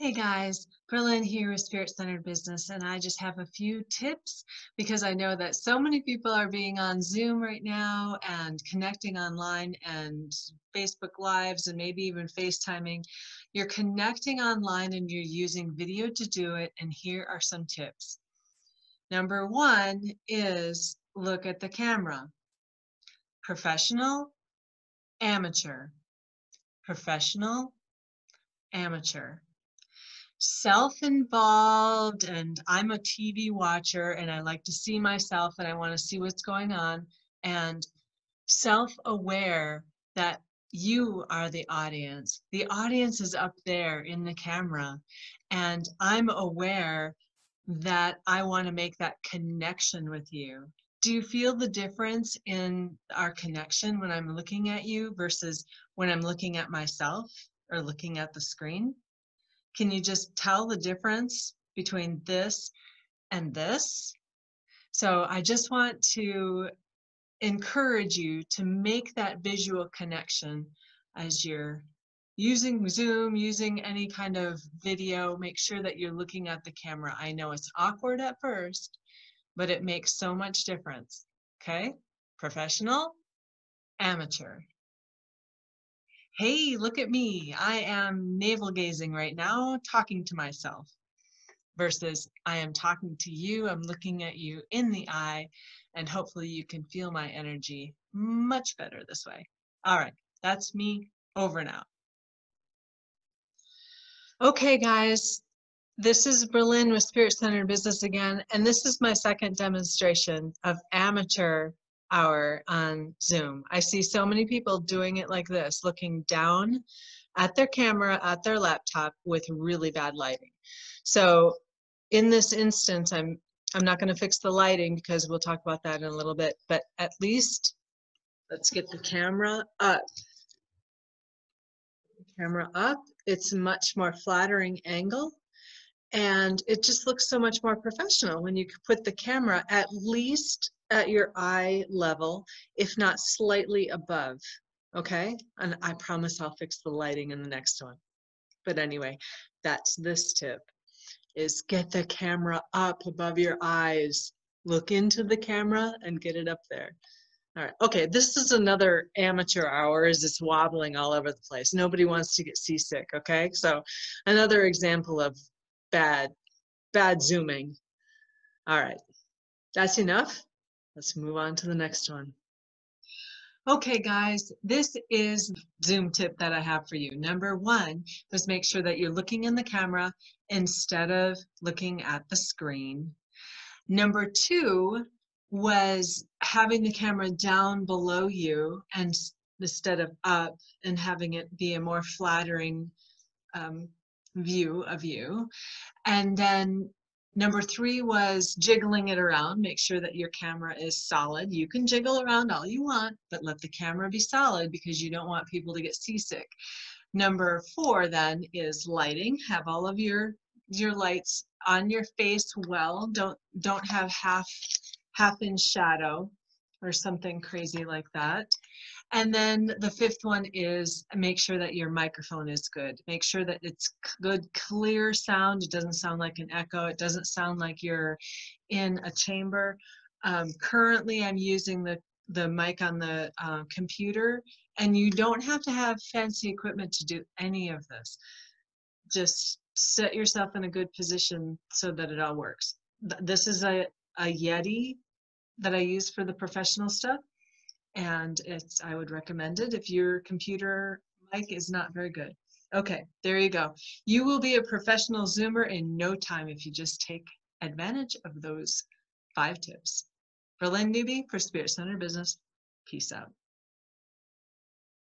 Hey guys, Bralynn here with Spirit Centered Business, and I just have a few tips because I know that so many people are being on Zoom right now and connecting online and Facebook Lives and maybe even FaceTiming. You're connecting online and you're using video to do it, and here are some tips. Number one is look at the camera. Professional, amateur. Professional, amateur. Self-involved, and I'm a TV watcher and I like to see myself and I want to see what's going on, and self-aware that you are the audience. The audience is up there in the camera, and I'm aware that I want to make that connection with you. Do you feel the difference in our connection when I'm looking at you versus when I'm looking at myself or looking at the screen? Can you just tell the difference between this and this? So I just want to encourage you to make that visual connection as you're using Zoom, using any kind of video. Make sure that you're looking at the camera. I know it's awkward at first, but it makes so much difference. Okay? Professional, amateur. Hey, look at me. I am navel gazing right now, talking to myself, versus I am talking to you. I'm looking at you in the eye, and hopefully you can feel my energy much better this way. All right, that's me over now. Okay, guys, this is Bralynn with Spirit Centered Business again, and this is my second demonstration of amateur hour on Zoom. I see so many people doing it like this, looking down at their camera, at their laptop with really bad lighting. So in this instance, I'm not going to fix the lighting because we'll talk about that in a little bit, but at least let's get the camera up. It's much more flattering angle, and it just looks so much more professional when you put the camera at least at your eye level, if not slightly above, okay? And I promise I'll fix the lighting in the next one. But anyway, that's this tip, is get the camera up above your eyes. Look into the camera and get it up there. All right, okay, this is another amateur hour, is it's wobbling all over the place. Nobody wants to get seasick, okay? So another example of bad Zooming. All right, that's enough. Let's move on to the next one. Okay, guys, this is Zoom tip that I have for you. Number one was make sure that you're looking in the camera instead of looking at the screen. Number two was having the camera down below you and instead of up, and having it be a more flattering view of you. And then number three was jiggling it around. Make sure that your camera is solid. You can jiggle around all you want, but let the camera be solid because you don't want people to get seasick. Number four then is lighting. Have all of your lights on your face well. Don't have half in shadow or something crazy like that. And then the fifth one is make sure that your microphone is good. Make sure that it's good, clear sound. It doesn't sound like an echo. It doesn't sound like you're in a chamber. Currently, I'm using the mic on the computer, and you don't have to have fancy equipment to do any of this. Just set yourself in a good position so that it all works. This is a Yeti that I use for the professional stuff. And I would recommend it if your computer mic is not very good. Okay, there you go. You will be a professional Zoomer in no time if you just take advantage of those 5 tips. Bralynn Newby for Spirit Centered Business. Peace out.